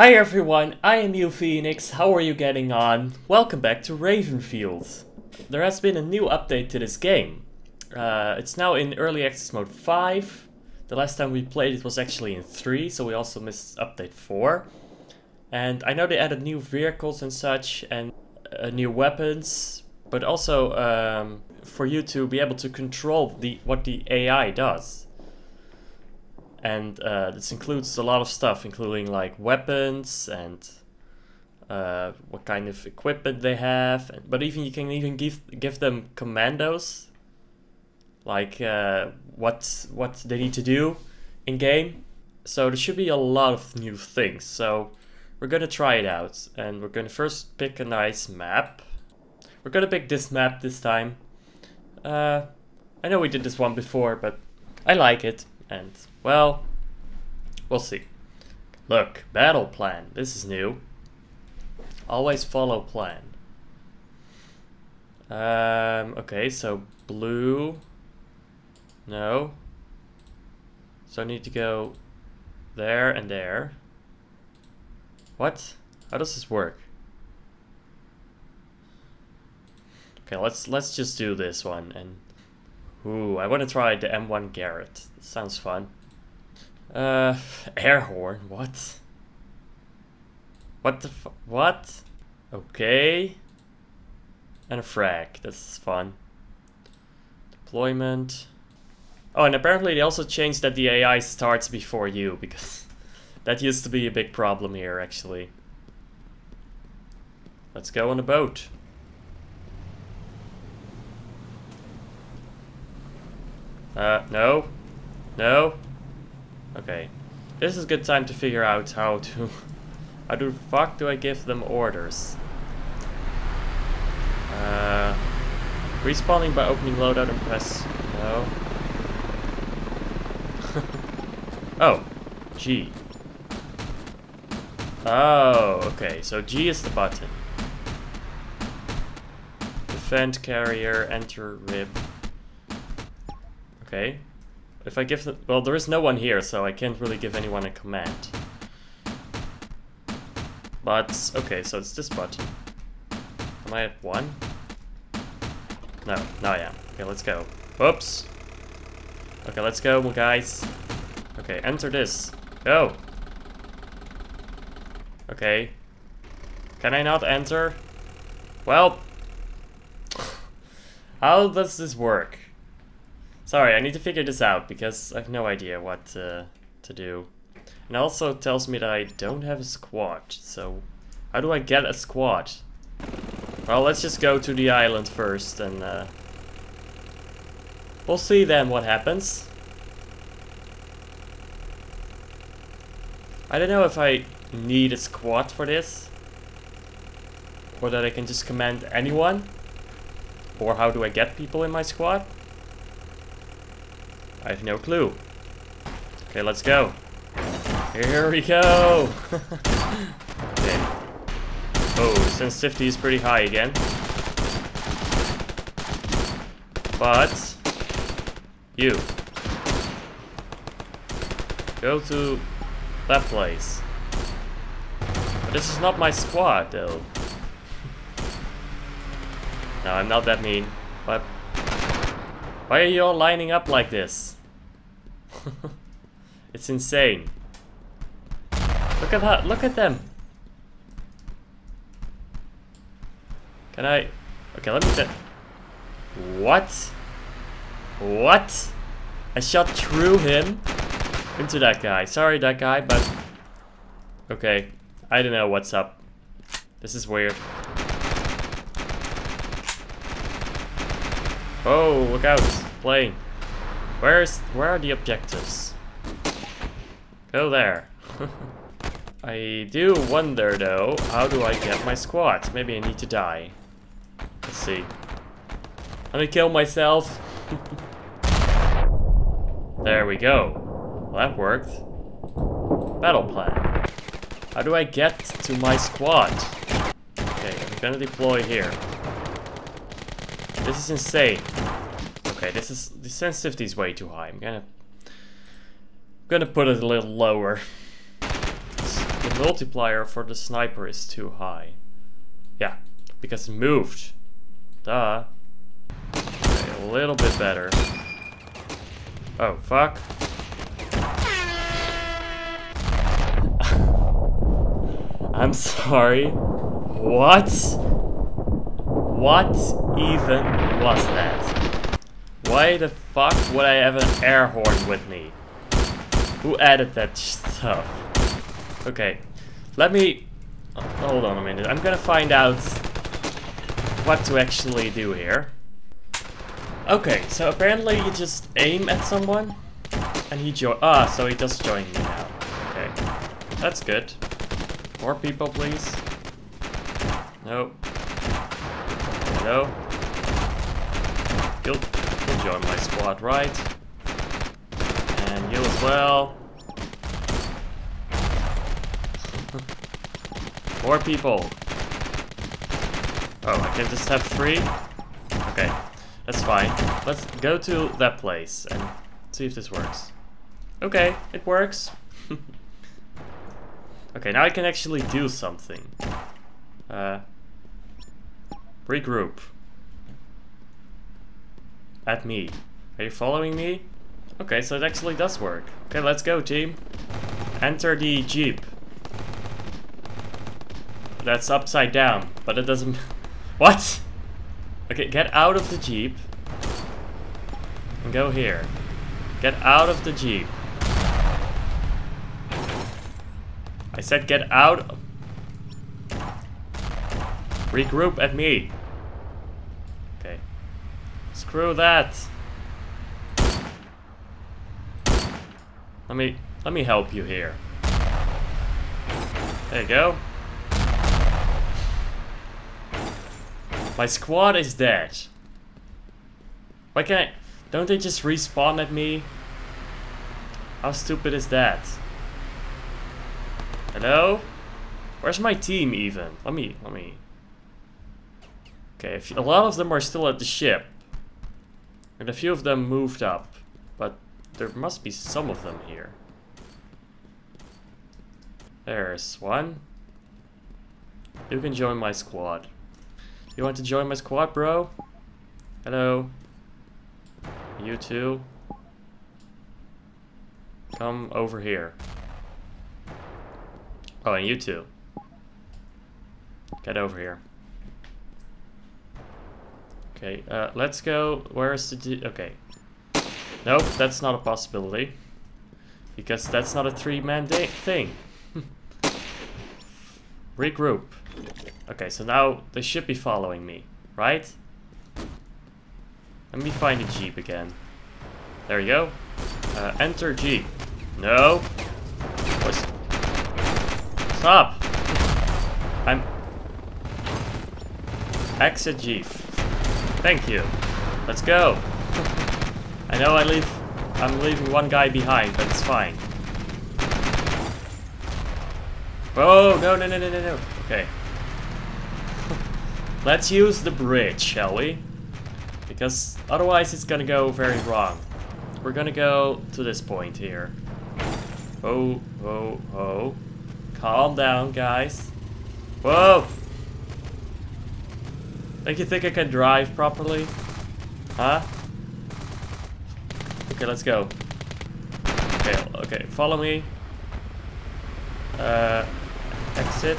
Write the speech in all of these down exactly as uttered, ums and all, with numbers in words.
Hi everyone, I am UePhenix, how are you getting on? Welcome back to Ravenfield. There has been a new update to this game. Uh, it's now in Early Access Mode five. The last time we played it was actually in three, so we also missed update four. And I know they added new vehicles and such, and uh, new weapons, but also um, for you to be able to control the what the A I does. And uh, this includes a lot of stuff, including like weapons and uh, what kind of equipment they have. But even you can even give give them commandos, like uh, what what they need to do in game. So there should be a lot of new things. So we're gonna try it out, and we're gonna first pick a nice map. We're gonna pick this map this time. Uh, I know we did this one before, but I like it. And, well, we'll see. Look, battle plan. This is new. Always follow plan. Um, okay, so blue. No. So I need to go there and there. What? How does this work? Okay, let's let's just do this one and... Ooh, I want to try the M one Garand. Sounds fun. Uh, air horn. What? What the f what? Okay. And a frag. That's fun. Deployment. Oh, and apparently they also changed that the A I starts before you, because that used to be a big problem here, actually. Let's go on a boat. Uh, no? No? Okay. This is a good time to figure out how to... how the fuck do I give them orders? Uh... Respawning by opening loadout and press... No. Oh. G. Oh, okay. So G is the button. Defend carrier, enter rib. Okay, if I give them, well, there is no one here, so I can't really give anyone a command. But, okay, so it's this button. Am I at one? No, no I am. Okay, let's go. Whoops! Okay, let's go, guys. Okay, enter this. Go! Okay. Can I not enter? Well... How does this work? Sorry, I need to figure this out, because I have no idea what uh, to do. And also tells me that I don't have a squad, so... How do I get a squad? Well, let's just go to the island first, and... Uh, we'll see then what happens. I don't know if I need a squad for this. Or that I can just command anyone. Or how do I get people in my squad? I have no clue. Okay, let's go. Here we go! Okay. Oh, sensitivity is pretty high again. But... You. Go to that place. But this is not my squad, though. No, I'm not that mean, but... Why are you all lining up like this? It's insane. Look at that! Look at them. Can I? Okay, let me. Th what? What? I shot through him into that guy. Sorry, that guy, but okay. I don't know what's up. This is weird. Oh, look out, plane. Where's where are the objectives? Go there. I do wonder though, how do I get my squad? Maybe I need to die. Let's see. Let me kill myself. There we go. Well, that worked. Battle plan. How do I get to my squad? Okay, I'm gonna deploy here. This is insane. Okay, this is the sensitivity is way too high. I'm gonna I'm gonna put it a little lower. The multiplier for the sniper is too high. Yeah, because it moved. Duh. Okay, a little bit better. Oh, fuck. I'm sorry. What? What even was that? Why the fuck would I have an air horn with me? Who added that stuff? Okay, let me... Oh, hold on a minute. I'm gonna find out what to actually do here. Okay, so apparently you just aim at someone and he jo- Ah, so he does join me now. Okay, that's good. More people, please. No. No. You'll, you'll join my squad, right? And you as well. More people. Oh, I can just have three? Okay, that's fine. Let's go to that place and see if this works. Okay, it works. Okay, now I can actually do something. Uh, regroup. At me. Are you following me? Okay, so it actually does work. Okay, let's go, team. Enter the jeep. That's upside down, but it doesn't... What? Okay, get out of the jeep. And go here. Get out of the jeep. I said get out. Regroup at me. Okay. Screw that. Let me let me help you here. There you go. My squad is dead. Why can't I, don't they just respawn at me? How stupid is that? Hello? Where's my team even? Let me, let me... Okay, a, few, a lot of them are still at the ship. And a few of them moved up. But there must be some of them here. There's one. You can join my squad. You want to join my squad, bro? Hello? You too? Come over here. Oh, and you too. Get over here. Okay, uh, let's go. Where is the... D okay. Nope, that's not a possibility. Because that's not a three-man day thing. Regroup. Okay, so now they should be following me, right? Let me find a jeep again. There you go. Uh, enter jeep. No. What's... Stop! I'm... Exit jeep. Thank you. Let's go. I know I leave... I'm leaving one guy behind, but it's fine. Oh, no, no, no, no, no, no. Okay. Let's use the bridge, shall we? Because otherwise it's gonna go very wrong. We're gonna go to this point here. Oh, oh, oh. Calm down, guys. Whoa! Don't you think I can drive properly? Huh? Okay, let's go. Okay, okay, follow me. Uh, exit.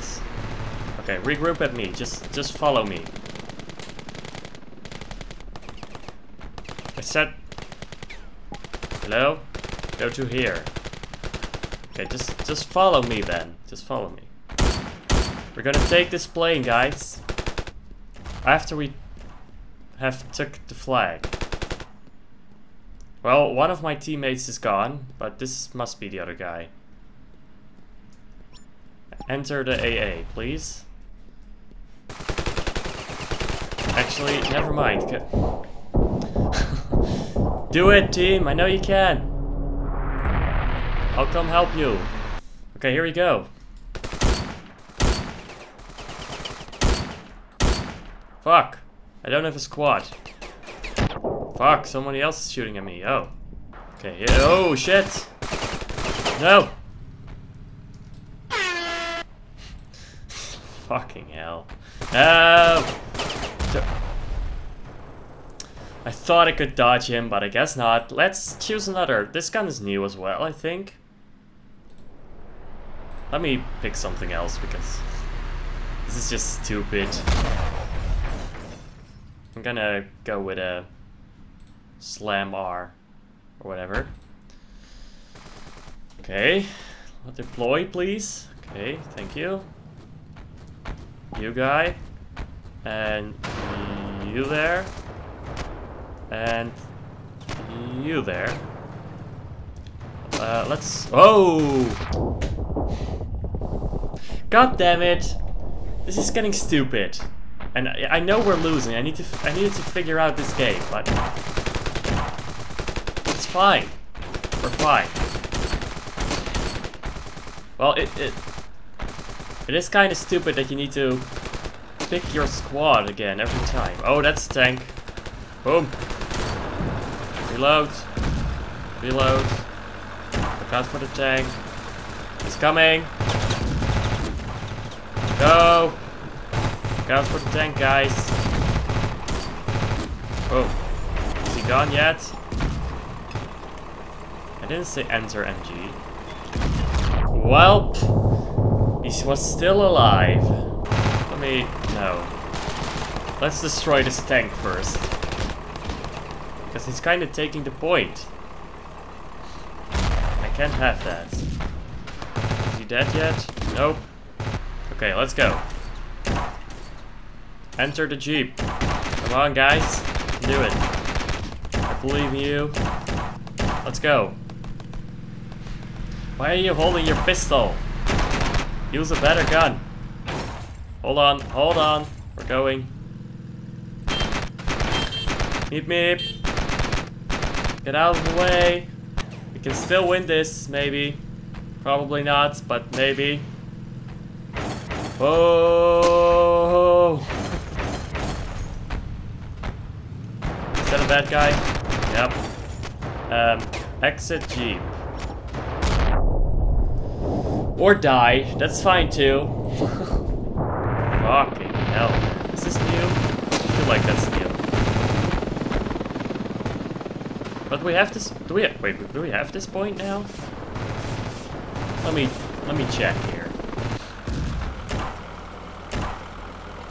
Okay, regroup at me. Just, just follow me. I said... Hello? Go to here. Okay, just, just follow me then. Just follow me. We're gonna take this plane, guys. After we have took the flag. Well, one of my teammates is gone, but this must be the other guy. Enter the A A, please. Actually, never mind. Do it, team! I know you can! I'll come help you. Okay, here we go. Fuck. I don't have a squad. Fuck, somebody else is shooting at me. Oh. Okay, here. Oh, shit. No. Fucking hell. Oh! I thought I could dodge him, but I guess not. Let's choose another. This gun is new as well, I think. Let me pick something else, because this is just stupid. I'm gonna go with a slam R or whatever. Okay, I'll deploy, please. Okay, thank you. You guy, and you there, and you there. Uh, let's. Oh! God damn it! This is getting stupid. And I, I know we're losing. I need to. I needed to figure out this game, but it's fine. We're fine. Well, it it it is kind of stupid that you need to pick your squad again every time. Oh, that's a tank. Boom. Reload. Reload. Look out for the tank. He's coming. Go. Look out for the tank, guys. Oh, is he gone yet? I didn't say enter M G. Well, he was still alive. Let me... no. Let's destroy this tank first. Because he's kind of taking the point. I can't have that. Is he dead yet? Nope. Okay, let's go. Enter the jeep. Come on, guys. Do it. I believe in you. Let's go. Why are you holding your pistol? Use a better gun. Hold on, hold on. We're going. Meep meep. Get out of the way. We can still win this, maybe. Probably not, but maybe. Oh! Is that a bad guy? Yep. Um, exit jeep. Or die, that's fine too. Fucking hell. Is this new? I feel like that's new. But we have this, do we, wait, do we have this point now? Let me, let me check here.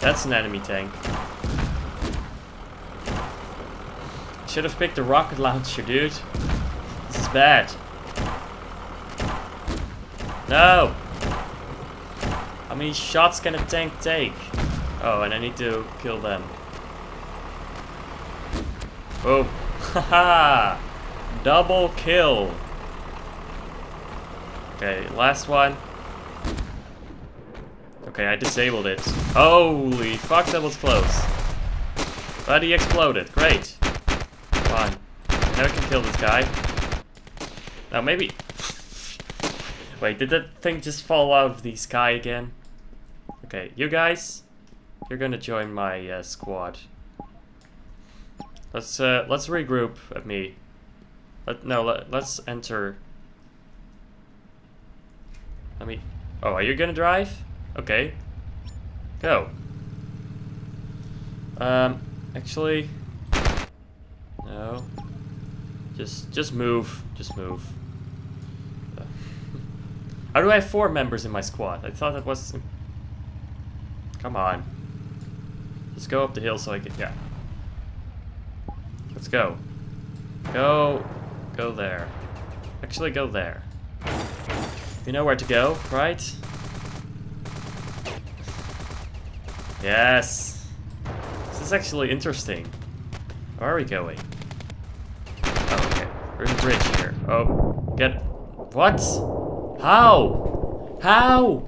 That's an enemy tank. Should have picked the rocket launcher, dude. This is bad. No! How many shots can a tank take? Oh, and I need to kill them. Oh, haha! Double kill! Okay, last one. Okay, I disabled it. Holy fuck, that was close. But he exploded, great. Come on. Now I can kill this guy. Now maybe... wait, did that thing just fall out of the sky again? Okay, you guys, you're gonna join my uh, squad. Let's uh, let's regroup at me. Let, no, let, let's enter. Let me. Oh, are you gonna drive? Okay, go. Um, actually, no. Just just move. Just move. How do I have four members in my squad? I thought that was... come on. Let's go up the hill so I can... yeah. Let's go. Go... go there. Actually, go there. You know where to go, right? Yes! This is actually interesting. Where are we going? Oh, okay. There's a bridge here. Oh, get... what? How? How?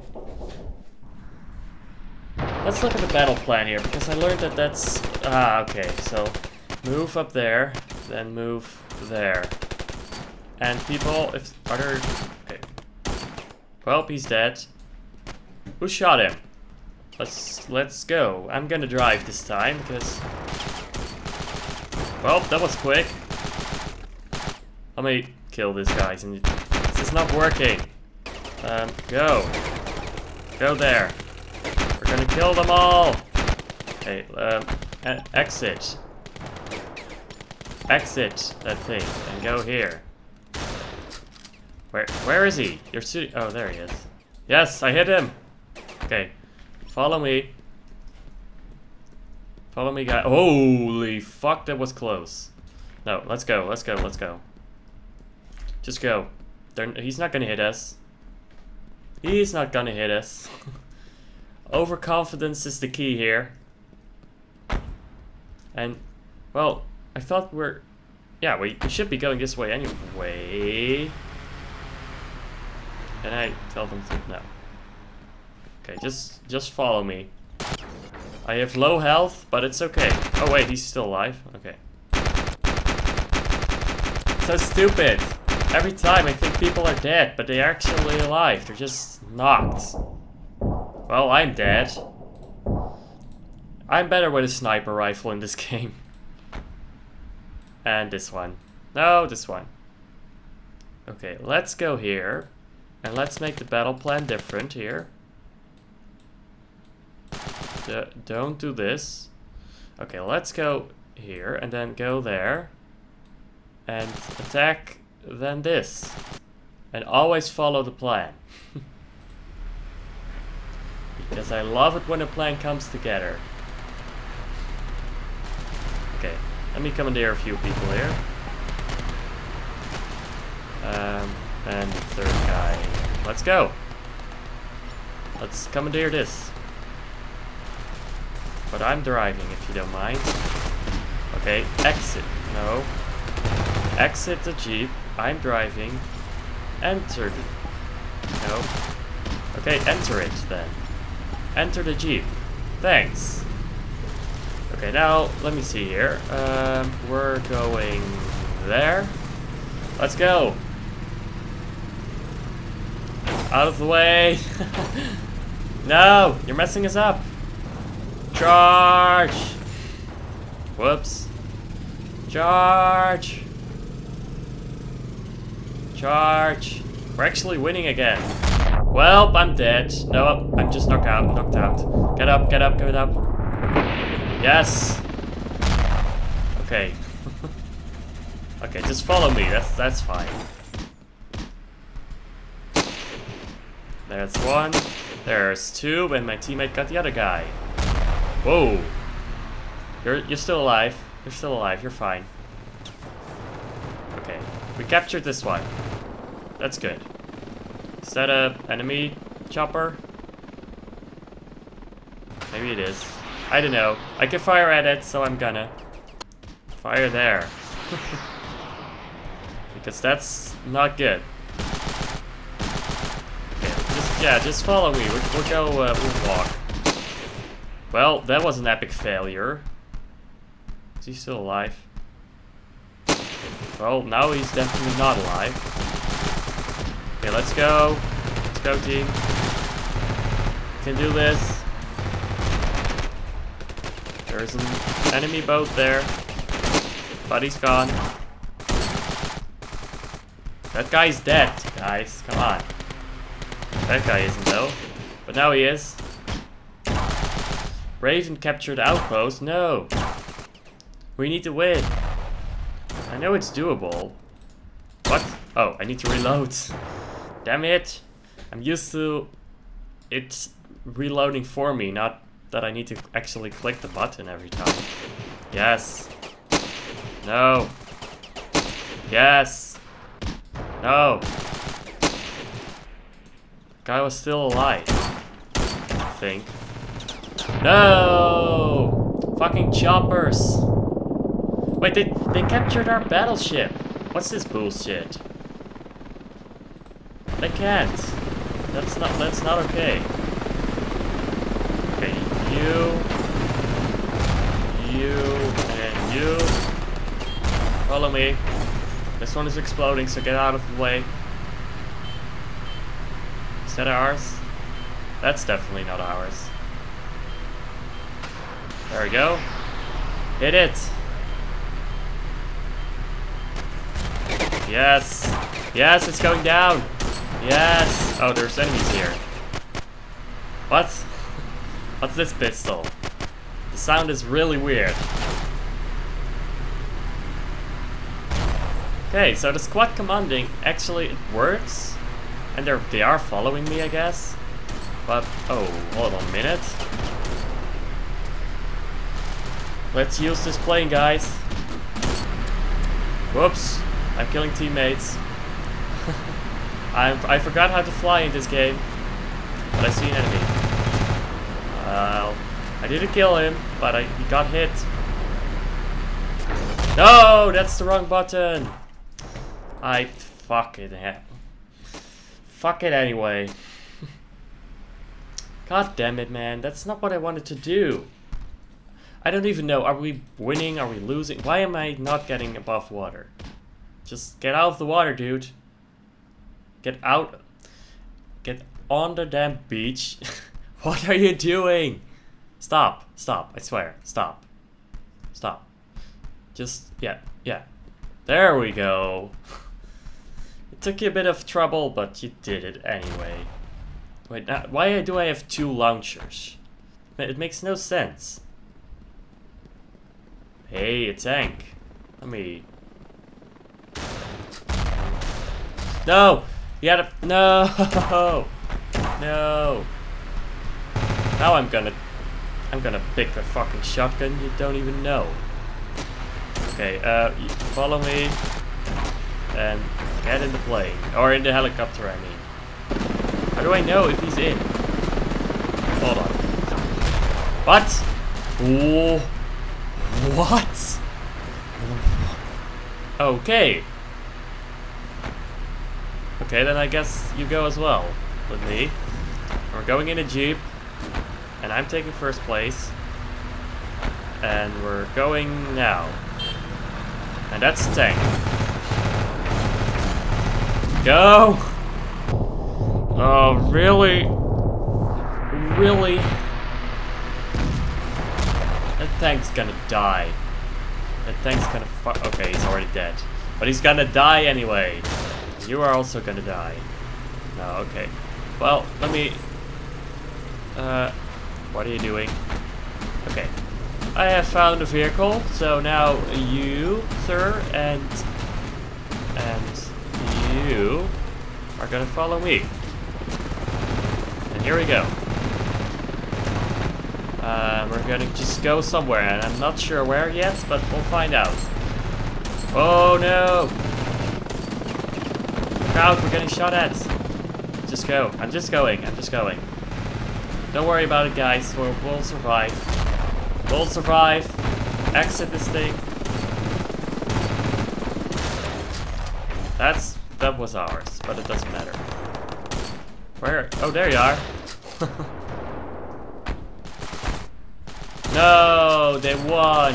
Let's look at the battle plan here, because I learned that that's... ah, okay, so move up there, then move there. And people, if... are there... okay. Well, he's dead. Who shot him? Let's... let's go. I'm gonna drive this time, because... well, that was quick. Let me kill these guys and... this is not working. Um, go. Go there. We're Gonna kill them all! Okay, um, exit. Exit that thing and go here. Where, where is he? You're shooting. Oh, there he is. Yes, I hit him! Okay, follow me. Follow me, guy. Holy fuck, that was close. No, let's go, let's go, let's go. Just go. They're, he's not gonna hit us. He's not gonna hit us. Overconfidence is the key here. And, well, I thought we're... Yeah, we, we should be going this way anyway. And I tell them to... No. Okay, just, just follow me. I have low health, but it's okay. Oh wait, he's still alive? Okay. So stupid! Every time I think people are dead, but they're actually alive. They're just knocked. Well, I'm dead. I'm better with a sniper rifle in this game. And this one. No, this one. Okay, let's go here. And let's make the battle plan different here. D- don't do this. Okay, let's go here and then go there. And attack then this. And always follow the plan. Because I love it when a plan comes together. Okay, let me commandeer a few people here. Um, and the third guy. Let's go! Let's commandeer this. But I'm driving, if you don't mind. Okay, exit. No. Exit the Jeep. I'm driving. Enter the... No. Okay, enter it then. Enter the Jeep. Thanks. Okay, now, let me see here. Um, we're going there. Let's go. Out of the way. No, you're messing us up. Charge! Whoops. Charge! Charge! We're actually winning again. Well, I'm dead. No, I'm just knocked out. Knocked out. Get up, get up, get up. Yes! Okay. Okay, just follow me. That's, that's fine. There's one. There's two, and my teammate got the other guy. Whoa! You're you're still alive. You're still alive. You're fine. Okay, we captured this one. That's good. Is that a enemy chopper? Maybe it is. I don't know. I can fire at it, so I'm gonna fire there because that's not good. Okay, just yeah, just follow me. We'll, we'll go. Uh, we'll walk. Well, that was an epic failure. Is he still alive? Well, now he's definitely not alive. Okay, let's go. Let's go, team. We can do this. There's an enemy boat there. Buddy's gone. That guy's dead, guys. Come on. That guy isn't, though. But now he is. Raven captured outpost? No! We need to win! I know it's doable. What? Oh, I need to reload. Damn it! I'm used to it reloading for me, not that I need to actually click the button every time. Yes! No! Yes! No! Guy was still alive, I think. No! Fucking choppers! Wait, they, they captured our battleship! What's this bullshit? They can't! That's not, that's not okay. Okay, you... You... And you... Follow me. This one is exploding, so get out of the way. Is that ours? That's definitely not ours. There we go. Hit it! Yes! Yes, it's going down! Yes! Oh, there's enemies here. What? What's this pistol? The sound is really weird. Okay, so the squad commanding, actually it works. And they're, they are following me, I guess. But, oh, hold on a minute. Let's use this plane, guys. Whoops, I'm killing teammates. I I forgot how to fly in this game. But I see an enemy. Well, I didn't kill him, but I, he got hit. No, that's the wrong button. I fuck it. Fuck it anyway. God damn it, man. That's not what I wanted to do. I don't even know. Are we winning? Are we losing? Why am I not getting above water? Just get out of the water, dude. Get out. Get on the damn beach. What are you doing? Stop. Stop. I swear. Stop. Stop. Just, yeah. Yeah. There we go. It took you a bit of trouble, but you did it anyway. Wait, now, why do I have two launchers? It makes no sense. Hey, a tank. Let me... No! You gotta... No! No! Now I'm gonna... I'm gonna pick a fucking shotgun you don't even know. Okay, uh, you follow me. And get in the plane. Or in the helicopter, I mean. How do I know if he's in? Hold on. What? Ooh. What? Okay. Okay, then I guess you go as well with me. We're going in a jeep, and I'm taking first place. And we're going now. And that's the tank. Go! Oh, really? Really? That tank's gonna die. That tank's gonna fuck. Okay, he's already dead. But he's gonna die anyway. You are also gonna die. No, okay. Well, let me... Uh, what are you doing? Okay. I have found a vehicle, so now you, sir, and... And you are gonna follow me. And here we go. Uh, we're gonna just go somewhere, and I'm not sure where yet, but we'll find out. Oh no! Look out, we're getting shot at! Just go. I'm just going, I'm just going. Don't worry about it, guys, we'll, we'll survive. We'll survive. Exit this thing. That's... that was ours, but it doesn't matter. Where? Oh, there you are! No, they won.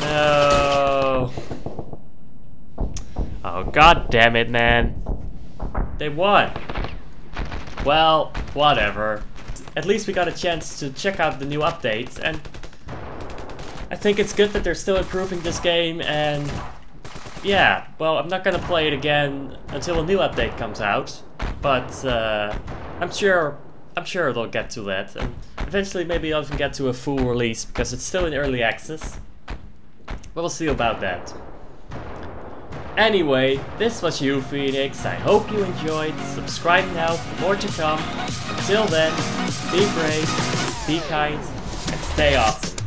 No. Oh, god damn it, man. They won. Well, whatever. At least we got a chance to check out the new updates, and I think it's good that they're still improving this game, and yeah, well, I'm not gonna play it again until a new update comes out, but uh, I'm sure I'm sure they'll get to that. And eventually, maybe I'll even get to a full release, because it's still in early access. But we'll see about that. Anyway, this was UePhenix. I hope you enjoyed. Subscribe now for more to come. Till then, be brave, be kind, and stay awesome.